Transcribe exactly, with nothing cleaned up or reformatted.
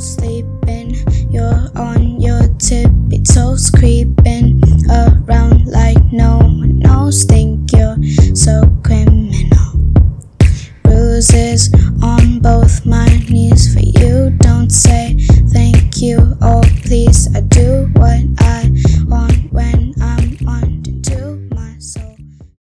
sleeping, you're on your tippy-toes, creeping around like no one else. Think you're so criminal. Bruises on both my knees for you. Don't say thank you, oh please, I